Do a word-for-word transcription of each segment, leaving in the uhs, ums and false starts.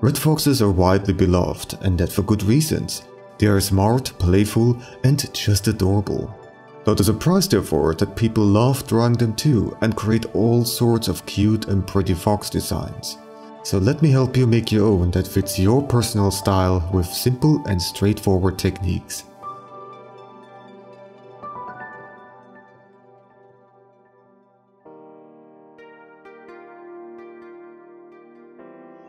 Red foxes are widely beloved, and that for good reasons. They are smart, playful, and just adorable. Not a surprise therefore that people love drawing them too and create all sorts of cute and pretty fox designs. So let me help you make your own that fits your personal style with simple and straightforward techniques.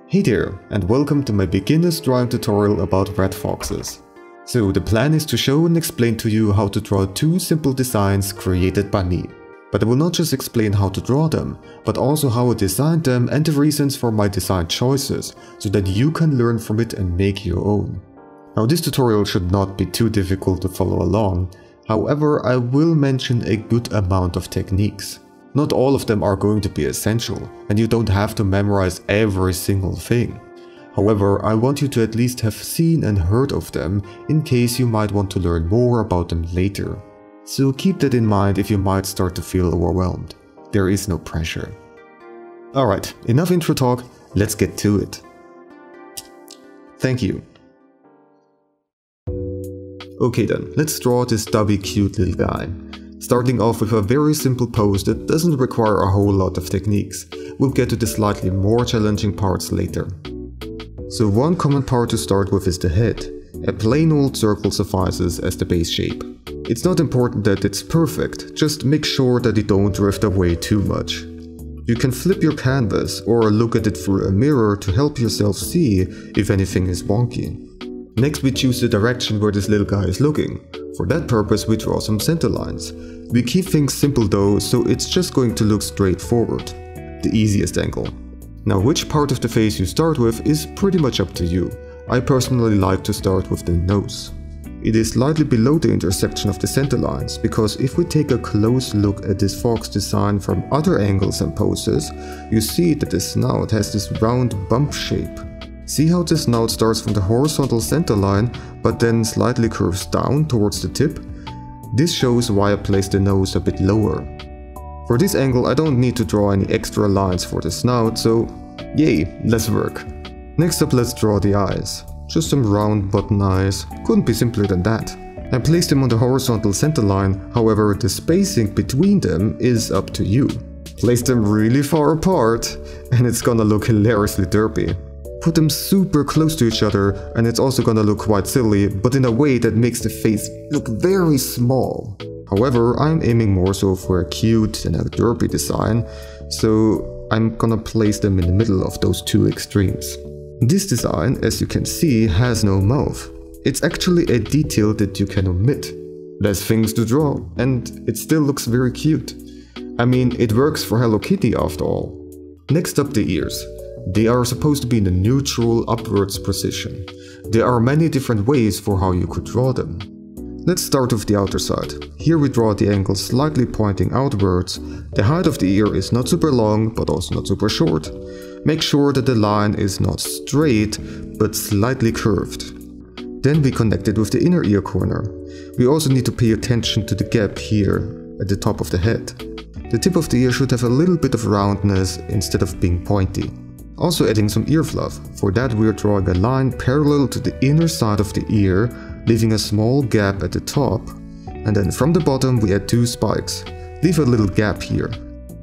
Hey there, and welcome to my beginner's drawing tutorial about red foxes. So the plan is to show and explain to you how to draw two simple designs created by me. But I will not just explain how to draw them, but also how I designed them and the reasons for my design choices, so that you can learn from it and make your own. Now this tutorial should not be too difficult to follow along, however I will mention a good amount of techniques. Not all of them are going to be essential, and you don't have to memorize every single thing. However, I want you to at least have seen and heard of them, in case you might want to learn more about them later. So keep that in mind if you might start to feel overwhelmed. There is no pressure. Alright, enough intro talk, let's get to it. Thank you. Okay then, let's draw this stubby cute little guy. Starting off with a very simple pose that doesn't require a whole lot of techniques. We'll get to the slightly more challenging parts later. So one common part to start with is the head. A plain old circle suffices as the base shape. It's not important that it's perfect, just make sure that you don't drift away too much. You can flip your canvas or look at it through a mirror to help yourself see if anything is wonky. Next we choose the direction where this little guy is looking. For that purpose we draw some center lines. We keep things simple though, so it's just going to look straight forward. The easiest angle. Now which part of the face you start with is pretty much up to you. I personally like to start with the nose. It is slightly below the intersection of the center lines, because if we take a close look at this fox design from other angles and poses, you see that the snout has this round bump shape. See how the snout starts from the horizontal center line, but then slightly curves down towards the tip? This shows why I placed the nose a bit lower. For this angle I don't need to draw any extra lines for the snout, so yay, less work. Next up let's draw the eyes. Just some round button eyes, couldn't be simpler than that. I placed them on the horizontal center line, however the spacing between them is up to you. Place them really far apart and it's gonna look hilariously derpy. Put them super close to each other and it's also gonna look quite silly, but in a way that makes the face look very small. However, I'm aiming more so for a cute and a derpy design, so I'm gonna place them in the middle of those two extremes. This design, as you can see, has no mouth. It's actually a detail that you can omit. Less things to draw and it still looks very cute. I mean, it works for Hello Kitty after all. Next up, the ears. They are supposed to be in a neutral upwards position. There are many different ways for how you could draw them. Let's start with the outer side. Here we draw the angle slightly pointing outwards. The height of the ear is not super long, but also not super short. Make sure that the line is not straight, but slightly curved. Then we connect it with the inner ear corner. We also need to pay attention to the gap here at the top of the head. The tip of the ear should have a little bit of roundness instead of being pointy. Also adding some ear fluff. For that we are drawing a line parallel to the inner side of the ear, leaving a small gap at the top, and then from the bottom we add two spikes. Leave a little gap here.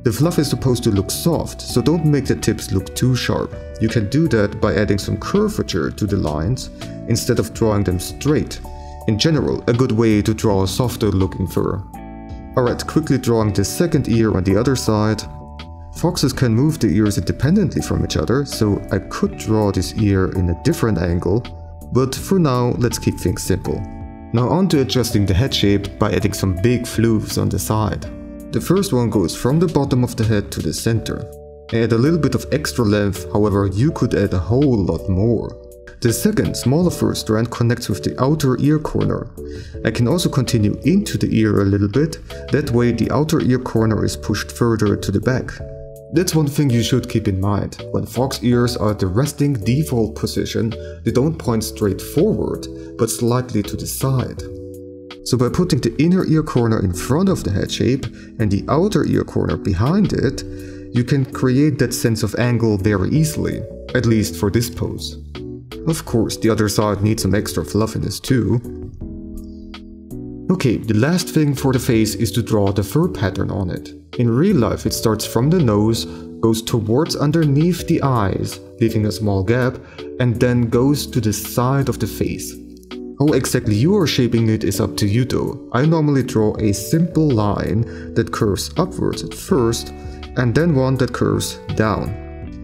The fluff is supposed to look soft, so don't make the tips look too sharp. You can do that by adding some curvature to the lines, instead of drawing them straight. In general, a good way to draw a softer looking fur. Alright, quickly drawing the second ear on the other side. Foxes can move the ears independently from each other, so I could draw this ear in a different angle, but for now let's keep things simple. Now on to adjusting the head shape by adding some big floofs on the side. The first one goes from the bottom of the head to the center. Add a little bit of extra length, however you could add a whole lot more. The second, smaller fur strand connects with the outer ear corner. I can also continue into the ear a little bit, that way the outer ear corner is pushed further to the back. That's one thing you should keep in mind. When fox ears are at the resting default position, they don't point straight forward, but slightly to the side. So by putting the inner ear corner in front of the head shape and the outer ear corner behind it, you can create that sense of angle very easily. at least for this pose. Of course, the other side needs some extra fluffiness too. Okay, the last thing for the face is to draw the fur pattern on it. In real life, it starts from the nose, goes towards underneath the eyes, leaving a small gap, and then goes to the side of the face. How exactly you are shaping it is up to you though. I normally draw a simple line that curves upwards at first, and then one that curves down.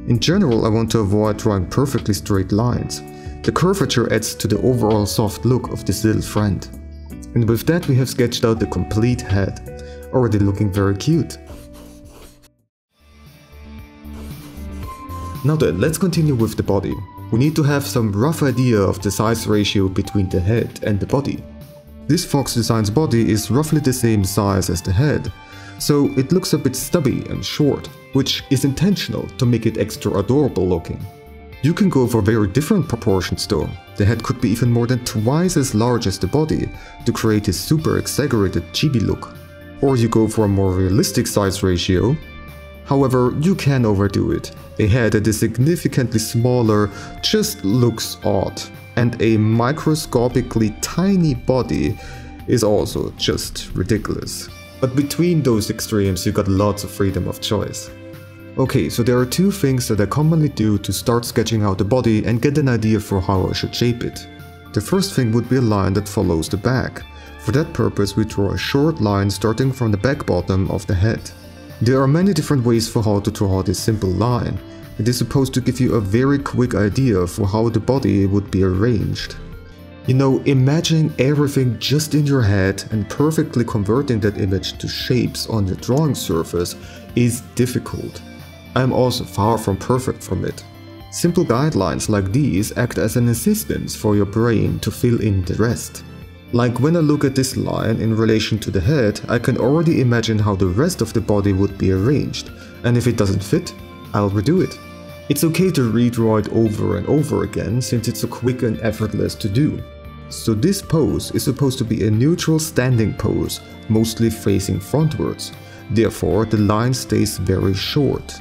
In general, I want to avoid drawing perfectly straight lines. The curvature adds to the overall soft look of this little friend. And with that, we have sketched out the complete head. Already looking very cute. Now then, let's continue with the body. We need to have some rough idea of the size ratio between the head and the body. This fox design's body is roughly the same size as the head, so it looks a bit stubby and short, which is intentional to make it extra adorable looking. You can go for very different proportions though. The head could be even more than twice as large as the body to create a super exaggerated chibi look. Or you go for a more realistic size ratio. However, you can overdo it. A head that is significantly smaller just looks odd, and a microscopically tiny body is also just ridiculous. But between those extremes you got lots of freedom of choice. Okay, so there are two things that I commonly do to start sketching out the body and get an idea for how I should shape it. The first thing would be a line that follows the back. For that purpose we draw a short line starting from the back bottom of the head. There are many different ways for how to draw this simple line. It is supposed to give you a very quick idea for how the body would be arranged. You know, imagining everything just in your head and perfectly converting that image to shapes on the drawing surface is difficult. I am also far from perfect from it. Simple guidelines like these act as an assistance for your brain to fill in the rest. Like when I look at this line in relation to the head, I can already imagine how the rest of the body would be arranged, and if it doesn't fit, I'll redo it. It's okay to redraw it over and over again, since it's so quick and effortless to do. So this pose is supposed to be a neutral standing pose, mostly facing frontwards. Therefore, the line stays very short.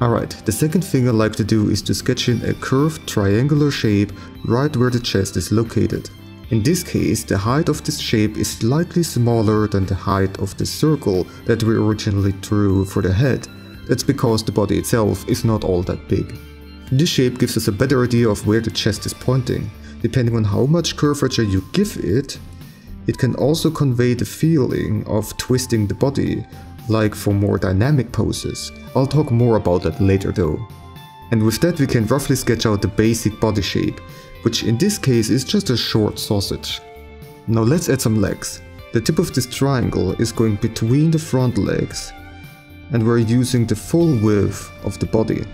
Alright, the second thing I like to do is to sketch in a curved triangular shape right where the chest is located. In this case, the height of this shape is slightly smaller than the height of the circle that we originally drew for the head. That's because the body itself is not all that big. This shape gives us a better idea of where the chest is pointing. Depending on how much curvature you give it, it can also convey the feeling of twisting the body, like for more dynamic poses. I'll talk more about that later though. And with that we can roughly sketch out the basic body shape, which in this case is just a short sausage. Now let's add some legs. The tip of this triangle is going between the front legs, and we're using the full width of the body.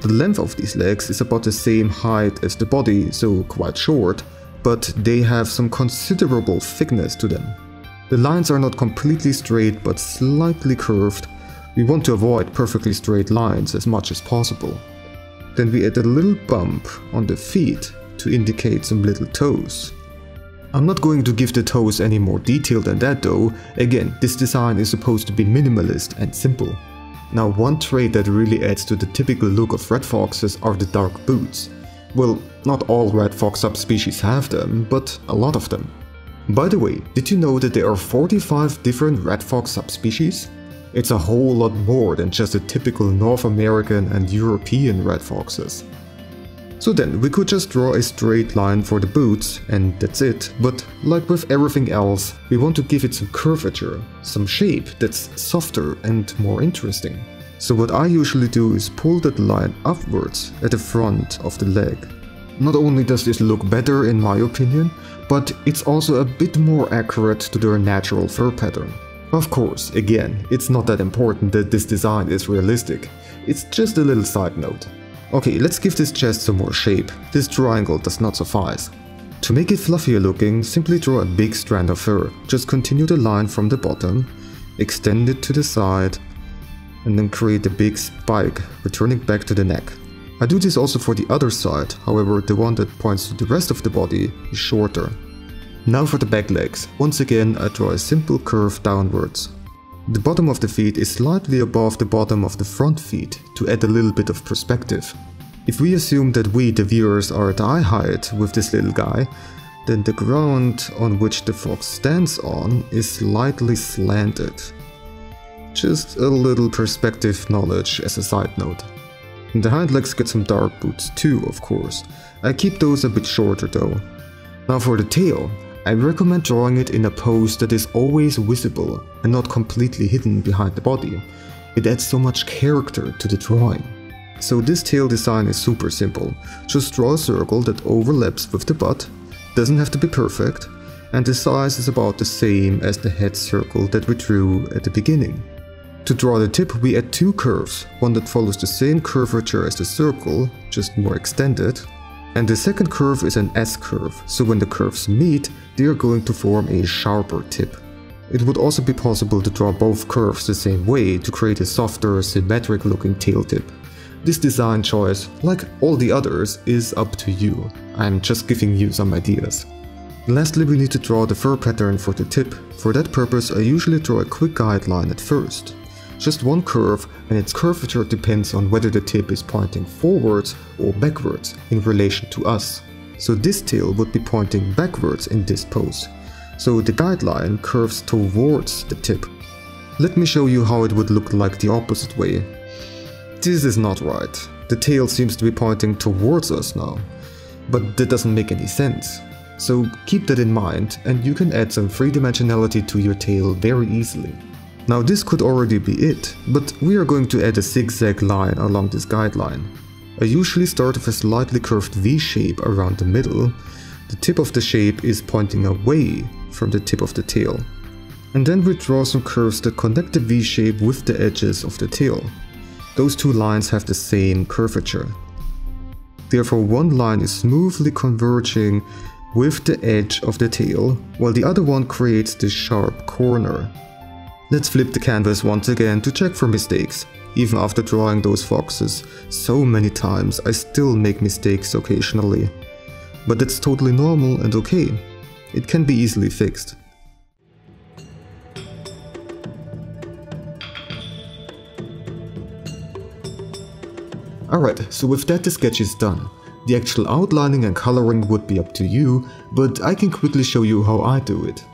The length of these legs is about the same height as the body, so quite short, but they have some considerable thickness to them. The lines are not completely straight but slightly curved. We want to avoid perfectly straight lines as much as possible. Then we add a little bump on the feet to indicate some little toes. I'm not going to give the toes any more detail than that though. Again, this design is supposed to be minimalist and simple. Now one trait that really adds to the typical look of red foxes are the dark boots. Well, not all red fox subspecies have them, but a lot of them. By the way, did you know that there are forty-five different red fox subspecies? It's a whole lot more than just the typical North American and European red foxes. So then, we could just draw a straight line for the boots, and that's it, but like with everything else, we want to give it some curvature, some shape that's softer and more interesting. So what I usually do is pull that line upwards at the front of the leg. Not only does this look better in my opinion, but it's also a bit more accurate to their natural fur pattern. Of course, again, it's not that important that this design is realistic, it's just a little side note. Okay, let's give this chest some more shape, this triangle does not suffice. To make it fluffier looking, simply draw a big strand of fur, just continue the line from the bottom, extend it to the side, and then create a big spike, returning back to the neck. I do this also for the other side, however the one that points to the rest of the body is shorter. Now for the back legs, once again I draw a simple curve downwards. The bottom of the feet is slightly above the bottom of the front feet to add a little bit of perspective. If we assume that we, the viewers, are at eye height with this little guy, then the ground on which the fox stands on is slightly slanted. Just a little perspective knowledge as a side note. The hind legs get some dark boots too, of course. I keep those a bit shorter though. Now for the tail, I recommend drawing it in a pose that is always visible and not completely hidden behind the body. It adds so much character to the drawing. So this tail design is super simple. Just draw a circle that overlaps with the butt, doesn't have to be perfect, and the size is about the same as the head circle that we drew at the beginning. To draw the tip, we add two curves, one that follows the same curvature as the circle, just more extended, and the second curve is an S-curve, so when the curves meet, they are going to form a sharper tip. It would also be possible to draw both curves the same way to create a softer, symmetric looking tail tip. This design choice, like all the others, is up to you. I'm just giving you some ideas. Lastly, we need to draw the fur pattern for the tip. For that purpose, I usually draw a quick guideline at first. Just one curve, and its curvature depends on whether the tip is pointing forwards or backwards in relation to us. So this tail would be pointing backwards in this pose. So the guideline curves towards the tip. Let me show you how it would look like the opposite way. This is not right. The tail seems to be pointing towards us now. But that doesn't make any sense. So keep that in mind, and you can add some three-dimensionality to your tail very easily. Now this could already be it, but we are going to add a zigzag line along this guideline. I usually start with a slightly curved V shape around the middle. The tip of the shape is pointing away from the tip of the tail. And then we draw some curves that connect the V shape with the edges of the tail. Those two lines have the same curvature. Therefore, one line is smoothly converging with the edge of the tail, while the other one creates this sharp corner. Let's flip the canvas once again to check for mistakes. Even after drawing those foxes so many times, I still make mistakes occasionally. But that's totally normal and okay. It can be easily fixed. Alright, so with that, the sketch is done. The actual outlining and coloring would be up to you, but I can quickly show you how I do it.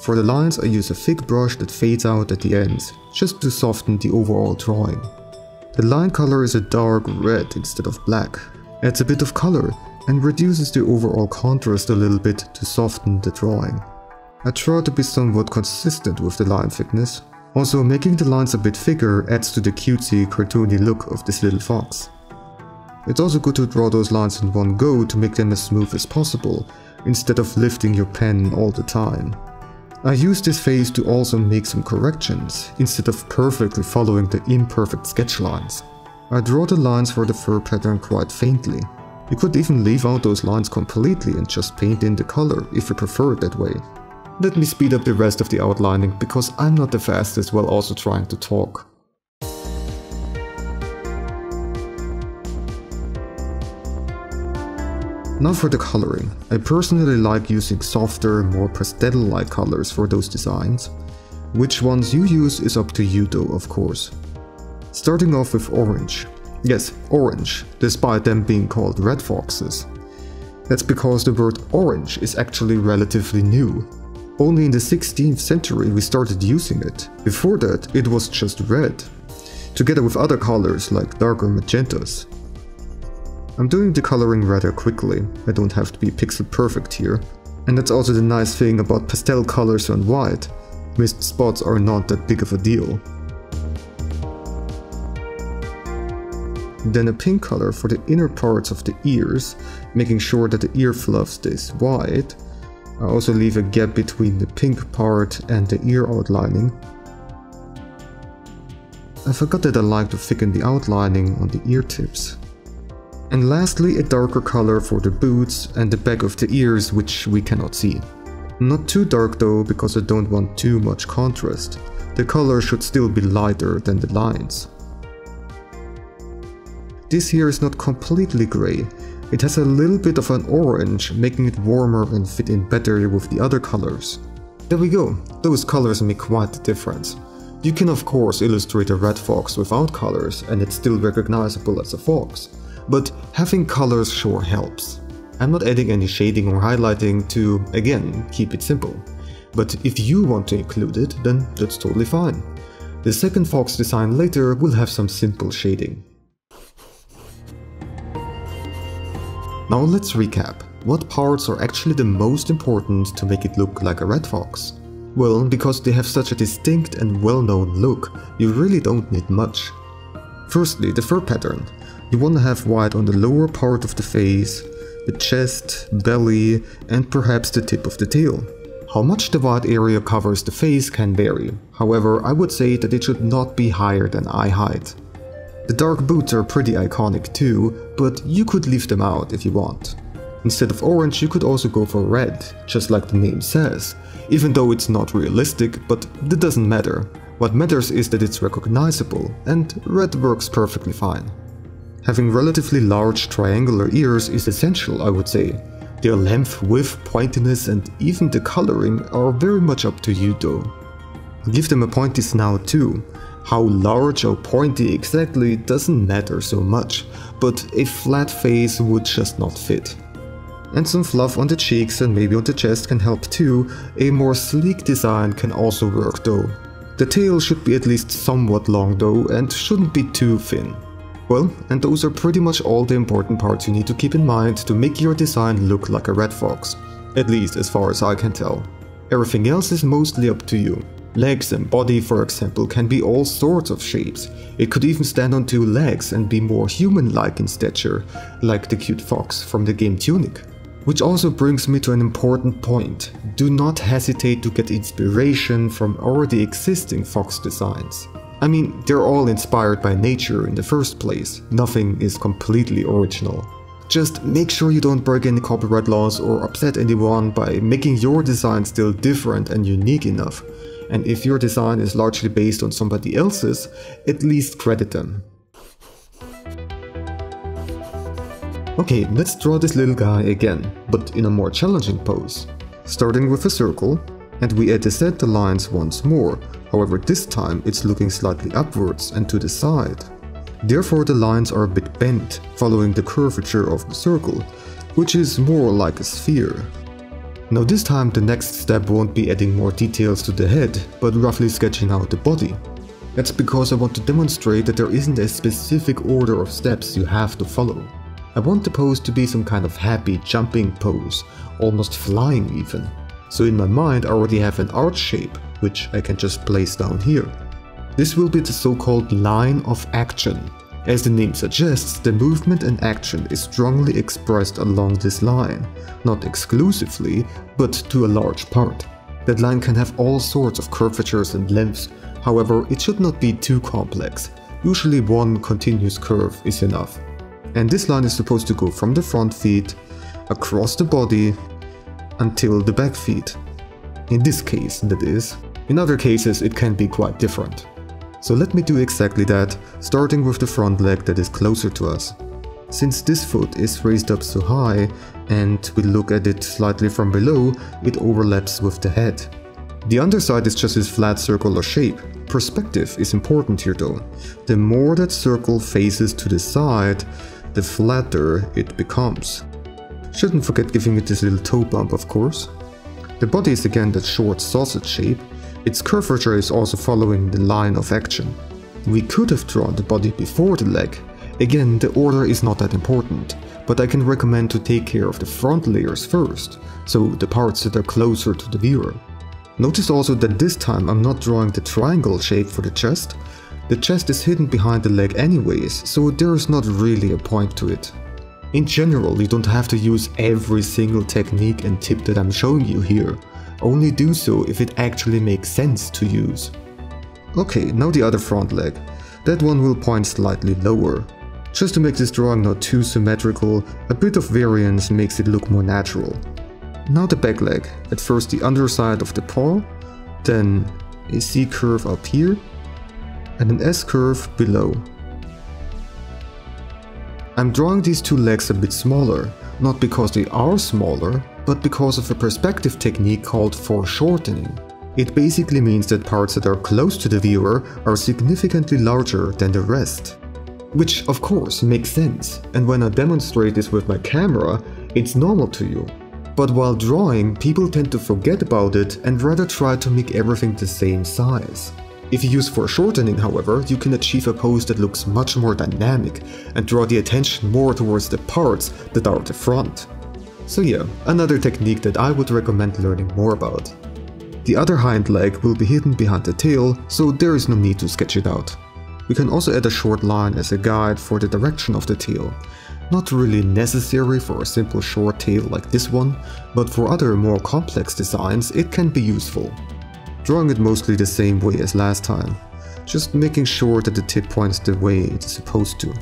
For the lines, I use a thick brush that fades out at the ends, just to soften the overall drawing. The line color is a dark red instead of black. Adds a bit of color and reduces the overall contrast a little bit to soften the drawing. I try to be somewhat consistent with the line thickness. Also, making the lines a bit thicker adds to the cutesy, cartoony look of this little fox. It's also good to draw those lines in one go to make them as smooth as possible, instead of lifting your pen all the time. I use this phase to also make some corrections, instead of perfectly following the imperfect sketch lines. I draw the lines for the fur pattern quite faintly. You could even leave out those lines completely and just paint in the color if you prefer it that way. Let me speed up the rest of the outlining because I'm not the fastest while also trying to talk. Now for the coloring. I personally like using softer, more pastel-like colors for those designs. Which ones you use is up to you though, of course. Starting off with orange. Yes, orange, despite them being called red foxes. That's because the word orange is actually relatively new. Only in the sixteenth century we started using it. Before that, it was just red, together with other colors like darker magentas. I'm doing the coloring rather quickly, I don't have to be pixel perfect here. And that's also the nice thing about pastel colors on white, missed spots are not that big of a deal. Then a pink color for the inner parts of the ears, making sure that the ear fluff stays wide. I also leave a gap between the pink part and the ear outlining. I forgot that I like to thicken the outlining on the ear tips. And lastly, a darker color for the boots and the back of the ears, which we cannot see. Not too dark though, because I don't want too much contrast. The color should still be lighter than the lines. This here is not completely grey. It has a little bit of an orange, making it warmer and fit in better with the other colors. There we go, those colors make quite the difference. You can of course illustrate a red fox without colors and it's still recognizable as a fox. but having colors sure helps. I'm not adding any shading or highlighting to, again, keep it simple. But if you want to include it, then that's totally fine. The second fox design later will have some simple shading. Now let's recap. What parts are actually the most important to make it look like a red fox? Well, because they have such a distinct and well-known look, you really don't need much. Firstly, the fur pattern. You want to have white on the lower part of the face, the chest, belly, and perhaps the tip of the tail. How much the white area covers the face can vary, however I would say that it should not be higher than eye height. The dark boots are pretty iconic too, but you could leave them out if you want. Instead of orange you could also go for red, just like the name says, even though it's not realistic, but that doesn't matter. What matters is that it's recognizable, and red works perfectly fine. Having relatively large triangular ears is essential, I would say. Their length, width, pointiness and even the coloring are very much up to you though. Give them a pointy snout too. How large or pointy exactly doesn't matter so much, but a flat face would just not fit. And some fluff on the cheeks and maybe on the chest can help too. A more sleek design can also work though. The tail should be at least somewhat long though and shouldn't be too thin. Well, and those are pretty much all the important parts you need to keep in mind to make your design look like a red fox, at least as far as I can tell. Everything else is mostly up to you. Legs and body, for example, can be all sorts of shapes. It could even stand on two legs and be more human-like in stature, like the cute fox from the game Tunic. Which also brings me to an important point. Do not hesitate to get inspiration from already existing fox designs. I mean, they're all inspired by nature in the first place, nothing is completely original. Just make sure you don't break any copyright laws or upset anyone by making your design still different and unique enough. And if your design is largely based on somebody else's, at least credit them. Okay, let's draw this little guy again, but in a more challenging pose. Starting with a circle, and we add the center lines once more. However, this time it's looking slightly upwards and to the side. Therefore, the lines are a bit bent, following the curvature of the circle, which is more like a sphere. Now this time the next step won't be adding more details to the head, but roughly sketching out the body. That's because I want to demonstrate that there isn't a specific order of steps you have to follow. I want the pose to be some kind of happy jumping pose, almost flying even. So in my mind I already have an arch shape, which I can just place down here. This will be the so-called line of action. As the name suggests, the movement and action is strongly expressed along this line. Not exclusively, but to a large part. That line can have all sorts of curvatures and lengths, however it should not be too complex. Usually one continuous curve is enough. And this line is supposed to go from the front feet, across the body, until the back feet. In this case, that is. In other cases, it can be quite different. So let me do exactly that, starting with the front leg that is closer to us. Since this foot is raised up so high, and we look at it slightly from below, it overlaps with the head. The underside is just this flat circular shape. Perspective is important here though. The more that circle faces to the side, the flatter it becomes. Shouldn't forget giving it this little toe bump, of course. The body is again that short sausage shape. Its curvature is also following the line of action. We could have drawn the body before the leg. Again, the order is not that important, but I can recommend to take care of the front layers first, so the parts that are closer to the viewer. Notice also that this time I'm not drawing the triangle shape for the chest. The chest is hidden behind the leg anyways, so there is not really a point to it. In general, you don't have to use every single technique and tip that I'm showing you here. Only do so if it actually makes sense to use. Okay, now the other front leg. That one will point slightly lower. Just to make this drawing not too symmetrical, a bit of variance makes it look more natural. Now the back leg. At first the underside of the paw, then a C curve up here, and an S curve below. I'm drawing these two legs a bit smaller, not because they are smaller, but because of a perspective technique called foreshortening. It basically means that parts that are close to the viewer are significantly larger than the rest. Which of course makes sense, and when I demonstrate this with my camera, it's normal to you. But while drawing, people tend to forget about it and rather try to make everything the same size. If you use foreshortening, however, you can achieve a pose that looks much more dynamic and draw the attention more towards the parts that are at the front. So yeah, another technique that I would recommend learning more about. The other hind leg will be hidden behind the tail, so there is no need to sketch it out. We can also add a short line as a guide for the direction of the tail. Not really necessary for a simple short tail like this one, but for other more complex designs it can be useful. Drawing it mostly the same way as last time, just making sure that the tip points the way it is supposed to.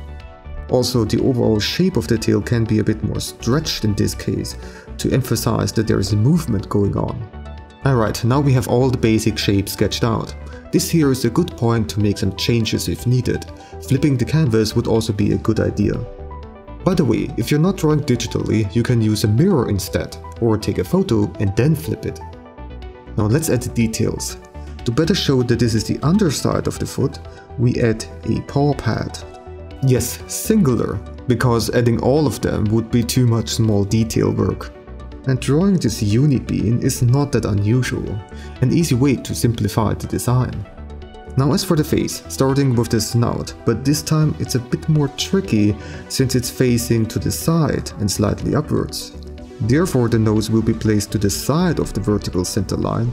Also, the overall shape of the tail can be a bit more stretched in this case, to emphasize that there is a movement going on. Alright, now we have all the basic shapes sketched out. This here is a good point to make some changes if needed. Flipping the canvas would also be a good idea. By the way, if you're not drawing digitally, you can use a mirror instead, or take a photo and then flip it. Now let's add the details. To better show that this is the underside of the foot, we add a paw pad. Yes, singular, because adding all of them would be too much small detail work. And drawing this unibeam is not that unusual, an easy way to simplify the design. Now as for the face, starting with the snout, but this time it's a bit more tricky since it's facing to the side and slightly upwards. Therefore the nose will be placed to the side of the vertical center line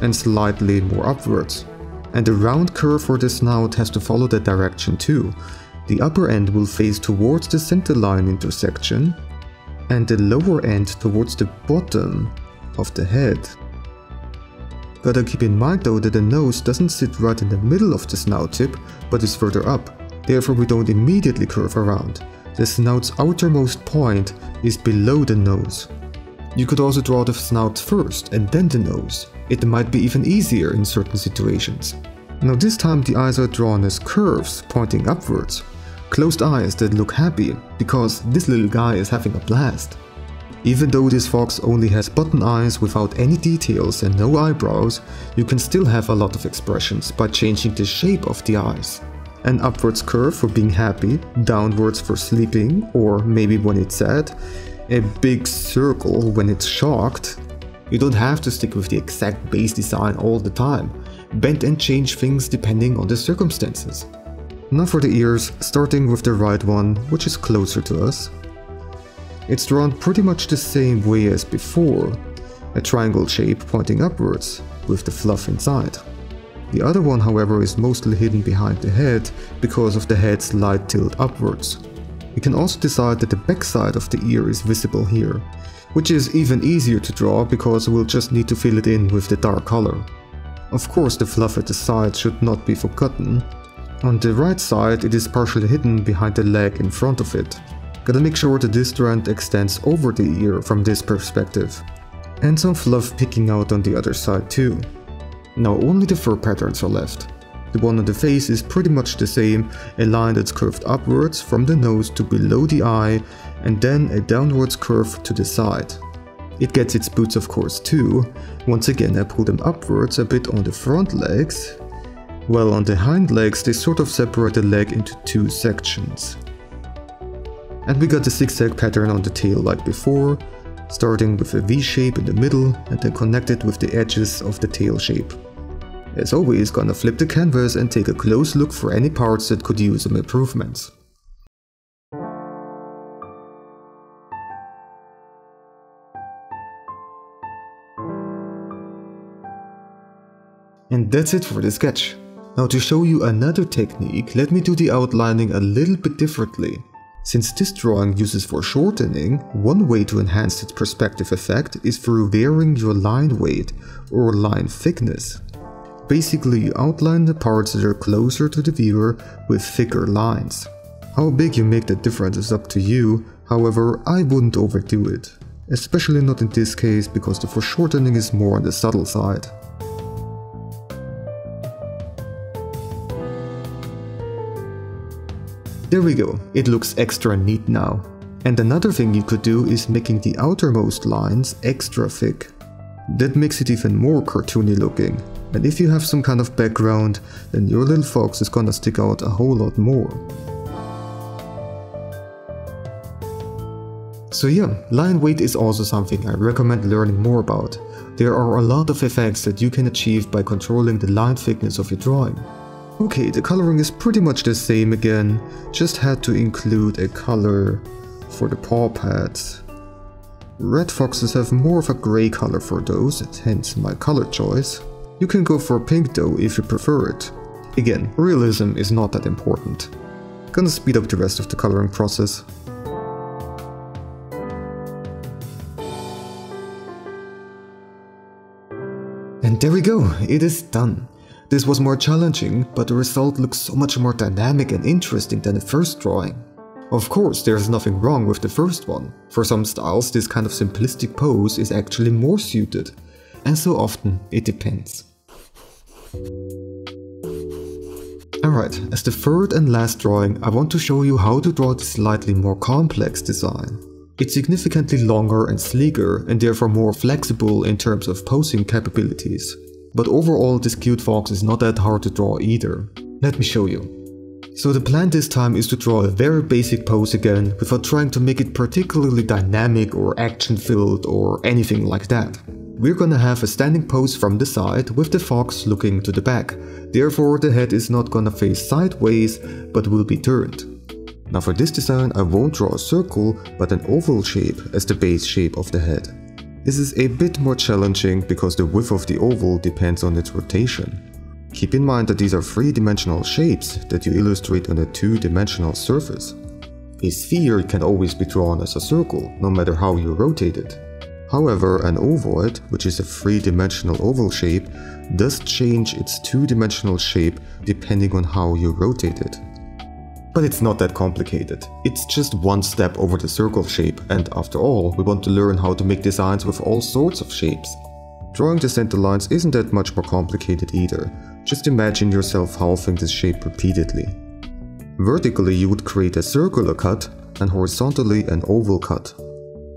and slightly more upwards. And the round curve for the snout has to follow that direction too. The upper end will face towards the center line intersection and the lower end towards the bottom of the head. Gotta keep in mind though that the nose doesn't sit right in the middle of the snout tip, but is further up, therefore we don't immediately curve around. The snout's outermost point is below the nose. You could also draw the snout first and then the nose. It might be even easier in certain situations. Now this time the eyes are drawn as curves pointing upwards. Closed eyes that look happy, because this little guy is having a blast. Even though this fox only has button eyes without any details and no eyebrows, you can still have a lot of expressions by changing the shape of the eyes. An upwards curve for being happy, downwards for sleeping or maybe when it's sad, a big circle when it's shocked. You don't have to stick with the exact base design all the time, bend and change things depending on the circumstances. Now for the ears, starting with the right one, which is closer to us. It's drawn pretty much the same way as before, a triangle shape pointing upwards, with the fluff inside. The other one, however, is mostly hidden behind the head, because of the head's light tilt upwards. You can also decide that the backside of the ear is visible here, which is even easier to draw because we'll just need to fill it in with the dark color. Of course, the fluff at the side should not be forgotten. On the right side, it is partially hidden behind the leg in front of it. Gotta make sure that this strand extends over the ear from this perspective. And some fluff peeking out on the other side too. Now only the fur patterns are left. The one on the face is pretty much the same, a line that's curved upwards from the nose to below the eye and then a downwards curve to the side. It gets its boots of course too. Once again I pull them upwards a bit on the front legs. Well, on the hind legs they sort of separate the leg into two sections. And we got the zigzag pattern on the tail like before, starting with a V shape in the middle and then connected with the edges of the tail shape. As always, gonna flip the canvas and take a close look for any parts that could use some improvements. And that's it for the sketch. Now to show you another technique, let me do the outlining a little bit differently. Since this drawing uses foreshortening, one way to enhance its perspective effect is through varying your line weight or line thickness. Basically, you outline the parts that are closer to the viewer with thicker lines. How big you make that difference is up to you, however, I wouldn't overdo it. Especially not in this case because the foreshortening is more on the subtle side. There we go, it looks extra neat now. And another thing you could do is making the outermost lines extra thick. That makes it even more cartoony looking. And if you have some kind of background, then your little fox is gonna stick out a whole lot more. So yeah, lion weight is also something I recommend learning more about. There are a lot of effects that you can achieve by controlling the line thickness of your drawing. Okay, the coloring is pretty much the same again, just had to include a color for the paw pads. Red foxes have more of a grey color for those, hence my color choice. You can go for pink though if you prefer it. Again, realism is not that important. Gonna speed up the rest of the coloring process. And there we go, it is done. This was more challenging, but the result looks so much more dynamic and interesting than the first drawing. Of course, there's nothing wrong with the first one. For some styles, this kind of simplistic pose is actually more suited. And so often, it depends. Alright, as the third and last drawing, I want to show you how to draw this slightly more complex design. It's significantly longer and sleeker, and therefore more flexible in terms of posing capabilities. But overall, this cute fox is not that hard to draw either. Let me show you. So the plan this time is to draw a very basic pose again, without trying to make it particularly dynamic or action-filled or anything like that. We're gonna have a standing pose from the side, with the fox looking to the back. Therefore, the head is not gonna face sideways, but will be turned. Now for this design, I won't draw a circle, but an oval shape as the base shape of the head. This is a bit more challenging, because the width of the oval depends on its rotation. Keep in mind that these are three-dimensional shapes that you illustrate on a two-dimensional surface. A sphere can always be drawn as a circle, no matter how you rotate it. However, an ovoid, which is a three-dimensional oval shape, does change its two-dimensional shape depending on how you rotate it. But it's not that complicated. It's just one step over the circle shape, and after all, we want to learn how to make designs with all sorts of shapes. Drawing the center lines isn't that much more complicated either. Just imagine yourself halving this shape repeatedly. Vertically, you would create a circular cut, and horizontally an oval cut.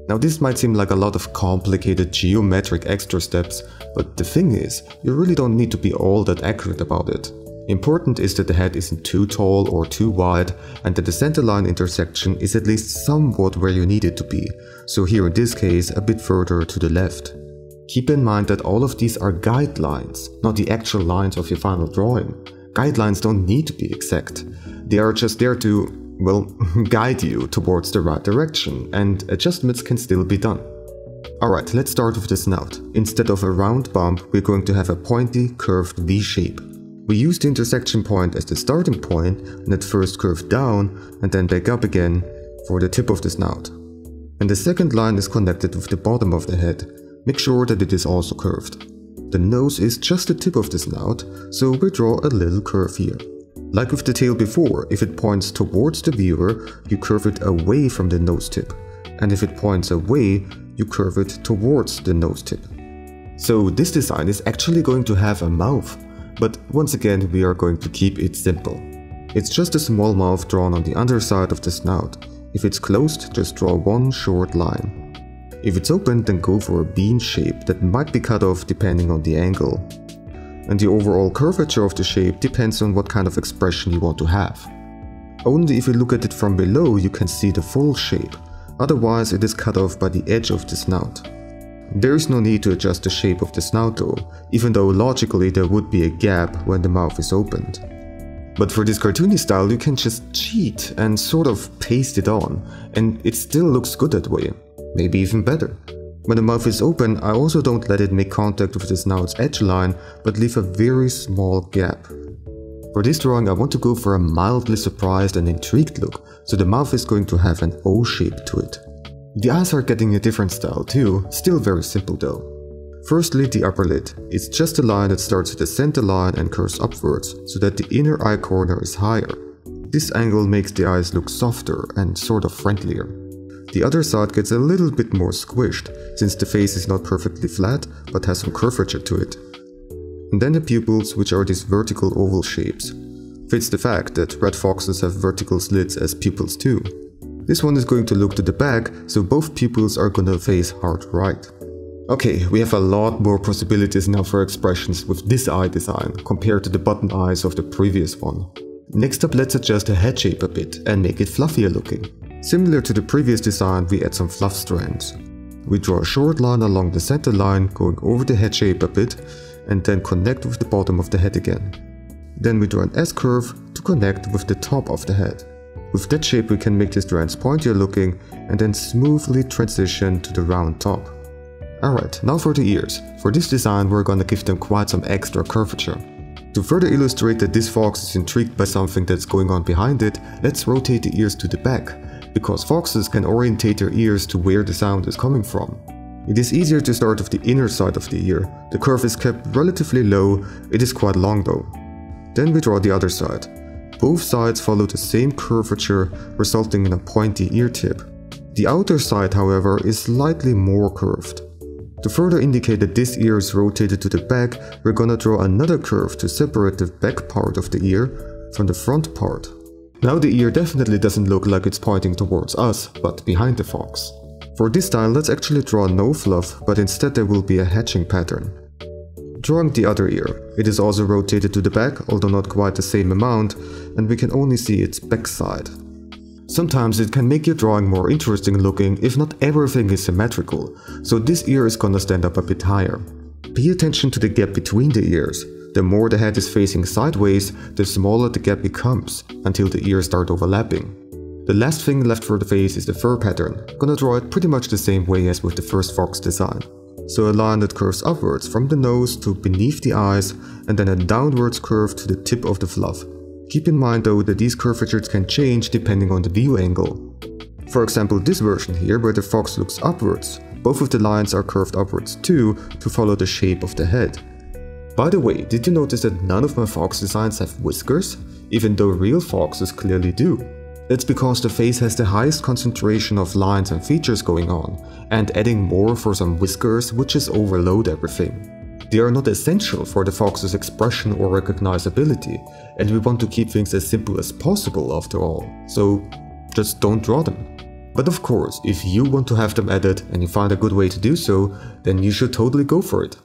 Now this might seem like a lot of complicated geometric extra steps, but the thing is, you really don't need to be all that accurate about it. Important is that the head isn't too tall or too wide, and that the centerline intersection is at least somewhat where you need it to be, so here in this case a bit further to the left. Keep in mind that all of these are guidelines, not the actual lines of your final drawing. Guidelines don't need to be exact, they are just there to, well, guide you towards the right direction, and adjustments can still be done. Alright, let's start with the snout. Instead of a round bump, we're going to have a pointy, curved V shape. We use the intersection point as the starting point, and at first curve down, and then back up again for the tip of the snout. And the second line is connected with the bottom of the head. Make sure that it is also curved. The nose is just the tip of the snout, so we draw a little curve here. Like with the tail before, if it points towards the viewer, you curve it away from the nose tip, and if it points away, you curve it towards the nose tip. So this design is actually going to have a mouth, but once again we are going to keep it simple. It's just a small mouth drawn on the underside of the snout. If it's closed, just draw one short line. If it's open, then go for a bean shape that might be cut off depending on the angle. And the overall curvature of the shape depends on what kind of expression you want to have. Only if you look at it from below you can see the full shape, otherwise it is cut off by the edge of the snout. There is no need to adjust the shape of the snout though, even though logically there would be a gap when the mouth is opened. But for this cartoony style you can just cheat and sort of paste it on, and it still looks good that way, maybe even better. When the mouth is open, I also don't let it make contact with the snout's edge line, but leave a very small gap. For this drawing I want to go for a mildly surprised and intrigued look, so the mouth is going to have an O shape to it. The eyes are getting a different style too, still very simple though. Firstly, the upper lid. It's just a line that starts at the center line and curves upwards, so that the inner eye corner is higher. This angle makes the eyes look softer and sort of friendlier. The other side gets a little bit more squished, since the face is not perfectly flat, but has some curvature to it. And then the pupils, which are these vertical oval shapes. Fits the fact that red foxes have vertical slits as pupils too. This one is going to look to the back, so both pupils are gonna face hard right. Okay, we have a lot more possibilities now for expressions with this eye design, compared to the button eyes of the previous one. Next up, let's adjust the head shape a bit and make it fluffier looking. Similar to the previous design, we add some fluff strands. We draw a short line along the center line, going over the head shape a bit, and then connect with the bottom of the head again. Then we draw an S-curve to connect with the top of the head. With that shape we can make the strands pointier looking and then smoothly transition to the round top. Alright, now for the ears. For this design we're gonna give them quite some extra curvature. To further illustrate that this fox is intrigued by something that's going on behind it, let's rotate the ears to the back, because foxes can orientate their ears to where the sound is coming from. It is easier to start with the inner side of the ear. The curve is kept relatively low, it is quite long though. Then we draw the other side. Both sides follow the same curvature, resulting in a pointy ear tip. The outer side, however, is slightly more curved. To further indicate that this ear is rotated to the back, we're gonna draw another curve to separate the back part of the ear from the front part. Now the ear definitely doesn't look like it's pointing towards us, but behind the fox. For this style, let's actually draw no fluff, but instead there will be a hatching pattern. Drawing the other ear. It is also rotated to the back, although not quite the same amount, and we can only see its backside. Sometimes it can make your drawing more interesting looking if not everything is symmetrical, so this ear is gonna stand up a bit higher. Pay attention to the gap between the ears. The more the head is facing sideways, the smaller the gap becomes, until the ears start overlapping. The last thing left for the face is the fur pattern. Gonna draw it pretty much the same way as with the first fox design. So a line that curves upwards from the nose to beneath the eyes, and then a downwards curve to the tip of the fluff. Keep in mind though that these curvatures can change depending on the view angle. For example, this version here where the fox looks upwards, both of the lines are curved upwards too to follow the shape of the head. By the way, did you notice that none of my fox designs have whiskers, even though real foxes clearly do? That's because the face has the highest concentration of lines and features going on, and adding more for some whiskers would just overload everything. They are not essential for the fox's expression or recognizability, and we want to keep things as simple as possible after all, so just don't draw them. But of course, if you want to have them added and you find a good way to do so, then you should totally go for it.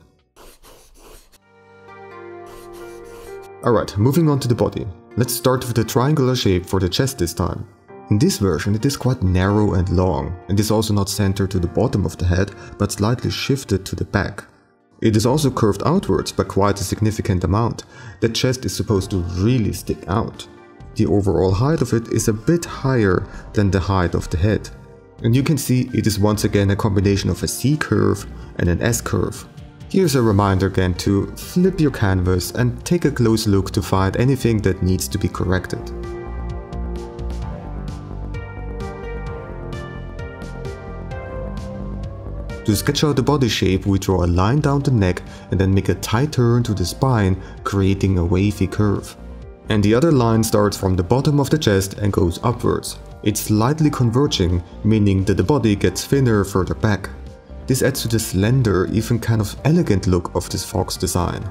Alright, moving on to the body. Let's start with the triangular shape for the chest this time. In this version it is quite narrow and long, and is also not centered to the bottom of the head, but slightly shifted to the back. It is also curved outwards by quite a significant amount. The chest is supposed to really stick out. The overall height of it is a bit higher than the height of the head. And you can see it is once again a combination of a C-curve and an S-curve. Here's a reminder again to flip your canvas and take a close look to find anything that needs to be corrected. To sketch out the body shape, we draw a line down the neck and then make a tight turn to the spine, creating a wavy curve. And the other line starts from the bottom of the chest and goes upwards. It's slightly converging, meaning that the body gets thinner further back. This adds to the slender, even kind of elegant look of this fox design.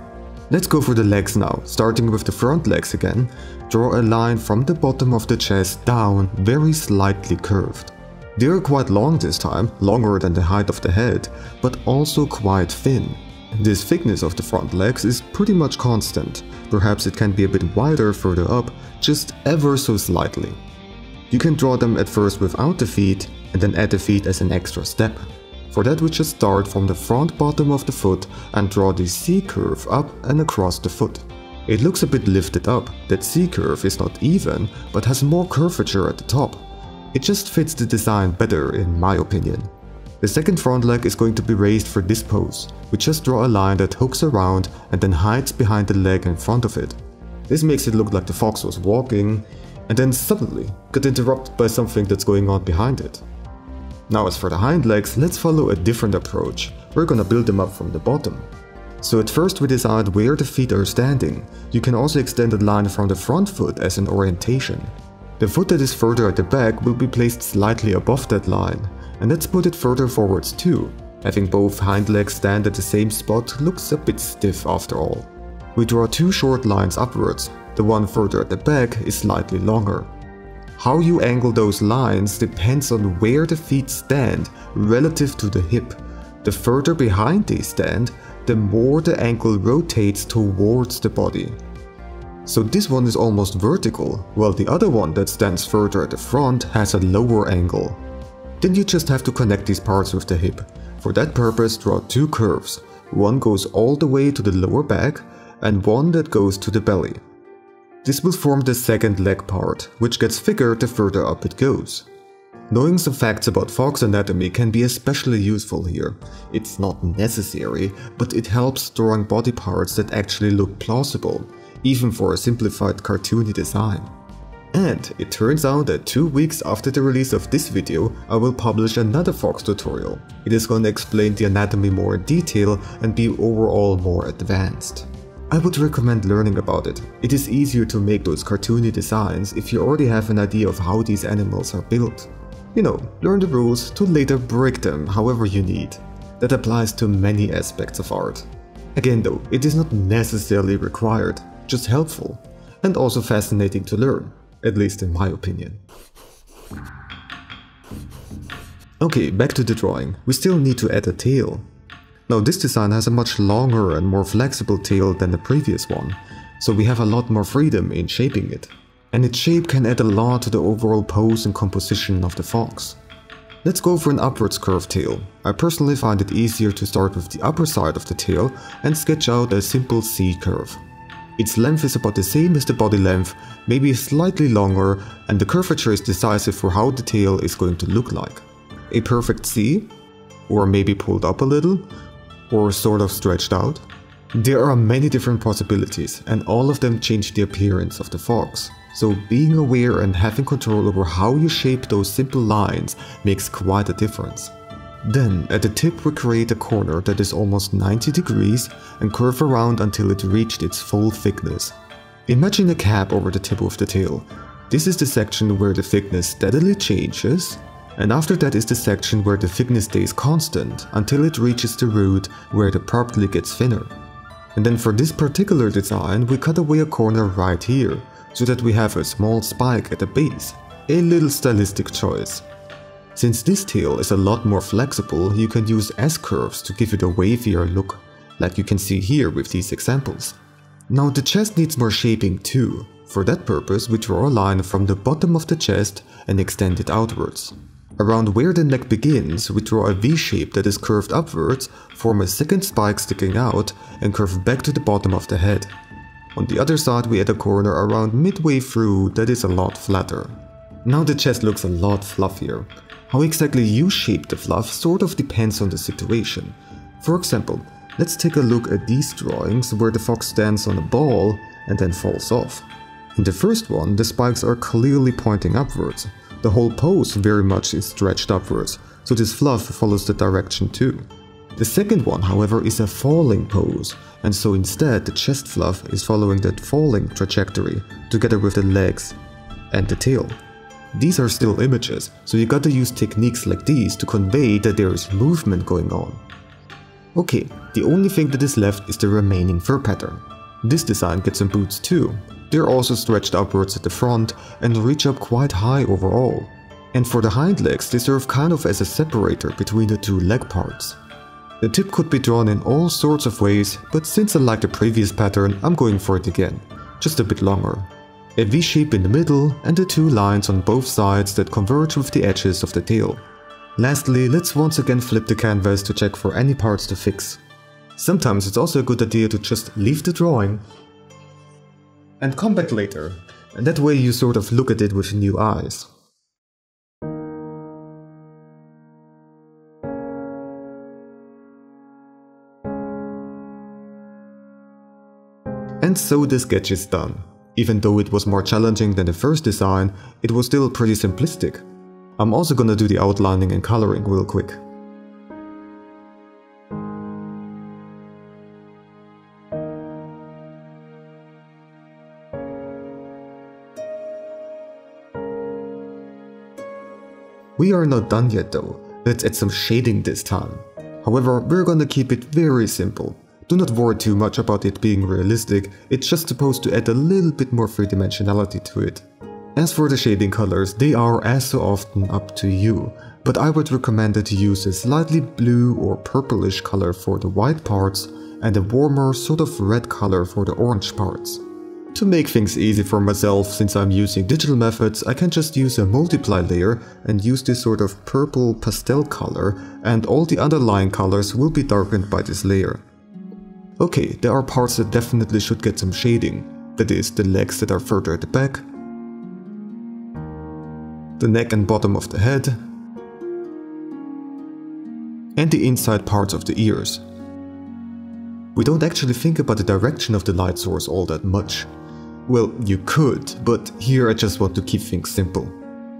Let's go for the legs now, starting with the front legs again. Draw a line from the bottom of the chest down, very slightly curved. They are quite long this time, longer than the height of the head, but also quite thin. This thickness of the front legs is pretty much constant. Perhaps it can be a bit wider further up, just ever so slightly. You can draw them at first without the feet, and then add the feet as an extra step. For that we just start from the front bottom of the foot and draw the C-curve up and across the foot. It looks a bit lifted up. That C-curve is not even, but has more curvature at the top. It just fits the design better in my opinion. The second front leg is going to be raised for this pose. We just draw a line that hooks around and then hides behind the leg in front of it. This makes it look like the fox was walking and then suddenly got interrupted by something that's going on behind it. Now as for the hind legs, let's follow a different approach. We're gonna build them up from the bottom. So at first we decide where the feet are standing. You can also extend the line from the front foot as an orientation. The foot that is further at the back will be placed slightly above that line. And let's put it further forwards too. Having both hind legs stand at the same spot looks a bit stiff after all. We draw two short lines upwards. The one further at the back is slightly longer. How you angle those lines depends on where the feet stand relative to the hip. The further behind they stand, the more the ankle rotates towards the body. So this one is almost vertical, while the other one that stands further at the front has a lower angle. Then you just have to connect these parts with the hip. For that purpose, draw two curves. One goes all the way to the lower back and one that goes to the belly. This will form the second leg part, which gets thicker the further up it goes. Knowing some facts about fox anatomy can be especially useful here. It's not necessary, but it helps drawing body parts that actually look plausible, even for a simplified cartoony design. And it turns out that two weeks after the release of this video, I will publish another fox tutorial. It is going to explain the anatomy more in detail and be overall more advanced. I would recommend learning about it. It is easier to make those cartoony designs if you already have an idea of how these animals are built. You know, learn the rules to later break them however you need. That applies to many aspects of art. Again though, it is not necessarily required, just helpful. And also fascinating to learn, at least in my opinion. Okay, back to the drawing. We still need to add a tail. Now this design has a much longer and more flexible tail than the previous one, so we have a lot more freedom in shaping it. And its shape can add a lot to the overall pose and composition of the fox. Let's go for an upwards curved tail. I personally find it easier to start with the upper side of the tail and sketch out a simple C curve. Its length is about the same as the body length, maybe slightly longer, and the curvature is decisive for how the tail is going to look like. A perfect C, or maybe pulled up a little, or sort of stretched out. There are many different possibilities, and all of them change the appearance of the fox. So being aware and having control over how you shape those simple lines makes quite a difference. Then, at the tip we create a corner that is almost ninety degrees and curve around until it reached its full thickness. Imagine a cap over the tip of the tail. This is the section where the thickness steadily changes, and after that is the section where the thickness stays constant until it reaches the root where it abruptly gets thinner. And then for this particular design we cut away a corner right here, so that we have a small spike at the base, a little stylistic choice. Since this tail is a lot more flexible, you can use S-curves to give it a wavier look, like you can see here with these examples. Now the chest needs more shaping too. For that purpose we draw a line from the bottom of the chest and extend it outwards. Around where the neck begins, we draw a V-shape that is curved upwards, form a second spike sticking out, and curve back to the bottom of the head. On the other side we add a corner around midway through that is a lot flatter. Now the chest looks a lot fluffier. How exactly you shape the fluff sort of depends on the situation. For example, let's take a look at these drawings where the fox stands on a ball and then falls off. In the first one, the spikes are clearly pointing upwards. The whole pose very much is stretched upwards, so this fluff follows the direction too. The second one, however, is a falling pose, and so instead the chest fluff is following that falling trajectory, together with the legs and the tail. These are still images, so you gotta use techniques like these to convey that there is movement going on. Okay, the only thing that is left is the remaining fur pattern. This design gets some boots too. They're also stretched upwards at the front and reach up quite high overall. And for the hind legs, they serve kind of as a separator between the two leg parts. The tip could be drawn in all sorts of ways, but since I like the previous pattern, I'm going for it again, just a bit longer. A V-shape in the middle and the two lines on both sides that converge with the edges of the tail. Lastly, let's once again flip the canvas to check for any parts to fix. Sometimes it's also a good idea to just leave the drawing and come back later, and that way you sort of look at it with new eyes. And so the sketch is done. Even though it was more challenging than the first design, it was still pretty simplistic. I'm also gonna do the outlining and coloring real quick. We are not done yet though, let's add some shading this time. However, we're gonna keep it very simple. Do not worry too much about it being realistic, it's just supposed to add a little bit more three-dimensionality to it. As for the shading colors, they are as so often up to you, but I would recommend that you use a slightly blue or purplish color for the white parts and a warmer sort of red color for the orange parts. To make things easy for myself, since I'm using digital methods, I can just use a multiply layer and use this sort of purple pastel color, and all the underlying colors will be darkened by this layer. Okay, there are parts that definitely should get some shading, that is, the legs that are further at the back, the neck and bottom of the head, and the inside parts of the ears. We don't actually think about the direction of the light source all that much. Well, you could, but here I just want to keep things simple.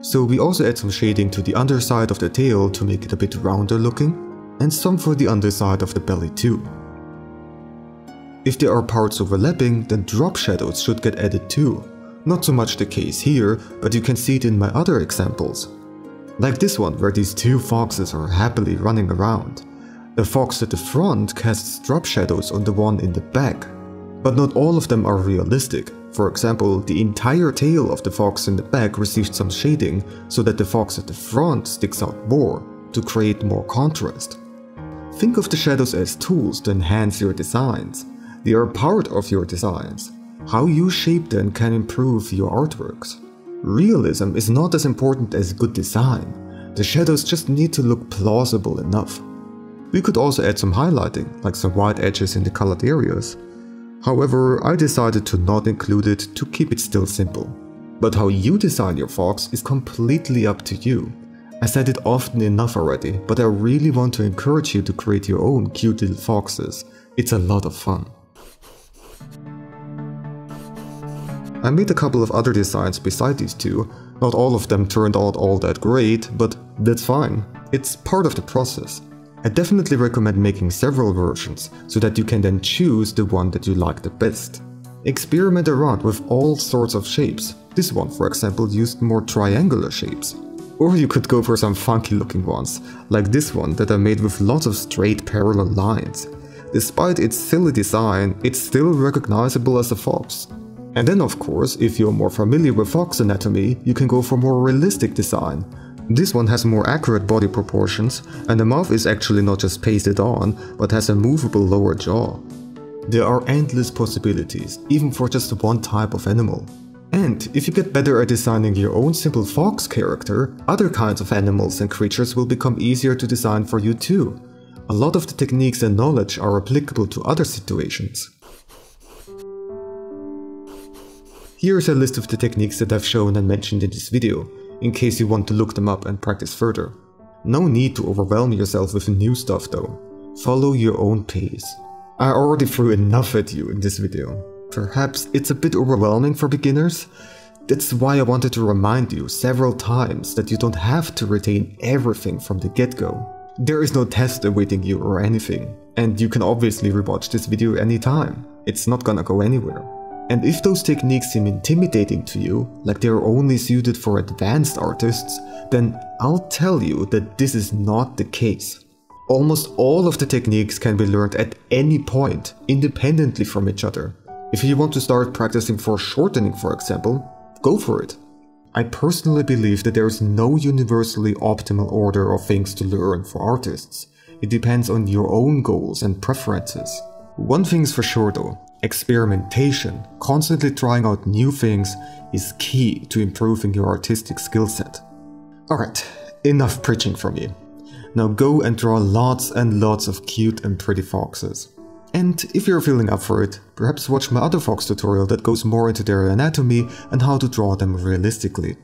So we also add some shading to the underside of the tail to make it a bit rounder looking, and some for the underside of the belly too. If there are parts overlapping, then drop shadows should get added too. Not so much the case here, but you can see it in my other examples. Like this one, where these two foxes are happily running around. The fox at the front casts drop shadows on the one in the back. But not all of them are realistic. For example, the entire tail of the fox in the back received some shading, so that the fox at the front sticks out more, to create more contrast. Think of the shadows as tools to enhance your designs. They are part of your designs. How you shape them can improve your artworks. Realism is not as important as good design. The shadows just need to look plausible enough. We could also add some highlighting, like some white edges in the colored areas. However, I decided to not include it to keep it still simple. But how you design your fox is completely up to you. I said it often enough already, but I really want to encourage you to create your own cute little foxes. It's a lot of fun. I made a couple of other designs beside these two. Not all of them turned out all that great, but that's fine. It's part of the process. I definitely recommend making several versions, so that you can then choose the one that you like the best. Experiment around with all sorts of shapes. This one, for example, used more triangular shapes. Or you could go for some funky looking ones, like this one that I made with lots of straight parallel lines. Despite its silly design, it's still recognizable as a fox. And then of course, if you're more familiar with fox anatomy, you can go for more realistic design. This one has more accurate body proportions, and the mouth is actually not just pasted on, but has a movable lower jaw. There are endless possibilities, even for just one type of animal. And if you get better at designing your own simple fox character, other kinds of animals and creatures will become easier to design for you too. A lot of the techniques and knowledge are applicable to other situations. Here's a list of the techniques that I've shown and mentioned in this video, in case you want to look them up and practice further. No need to overwhelm yourself with new stuff though. Follow your own pace. I already threw enough at you in this video. Perhaps it's a bit overwhelming for beginners? That's why I wanted to remind you several times that you don't have to retain everything from the get-go. There is no test awaiting you or anything, and you can obviously rewatch this video anytime. It's not gonna go anywhere. And if those techniques seem intimidating to you, like they're only suited for advanced artists, then I'll tell you that this is not the case. Almost all of the techniques can be learned at any point, independently from each other. If you want to start practicing for shortening, for example, go for it. I personally believe that there is no universally optimal order of things to learn for artists. It depends on your own goals and preferences. One thing's for sure though. Experimentation, constantly trying out new things, is key to improving your artistic skill set. Alright, enough preaching from me. Now go and draw lots and lots of cute and pretty foxes. And if you're feeling up for it, perhaps watch my other fox tutorial that goes more into their anatomy and how to draw them realistically.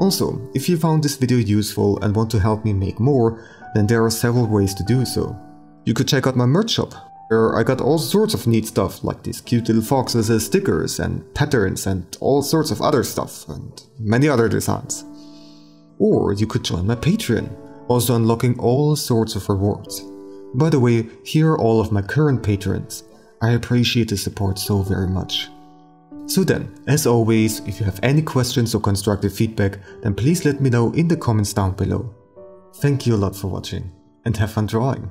Also, if you found this video useful and want to help me make more, then there are several ways to do so. You could check out my merch shop, where I got all sorts of neat stuff, like these cute little foxes as stickers and patterns and all sorts of other stuff and many other designs. Or you could join my Patreon, also unlocking all sorts of rewards. By the way, here are all of my current patrons. I appreciate the support so very much. So then, as always, if you have any questions or constructive feedback, then please let me know in the comments down below. Thank you a lot for watching, and have fun drawing!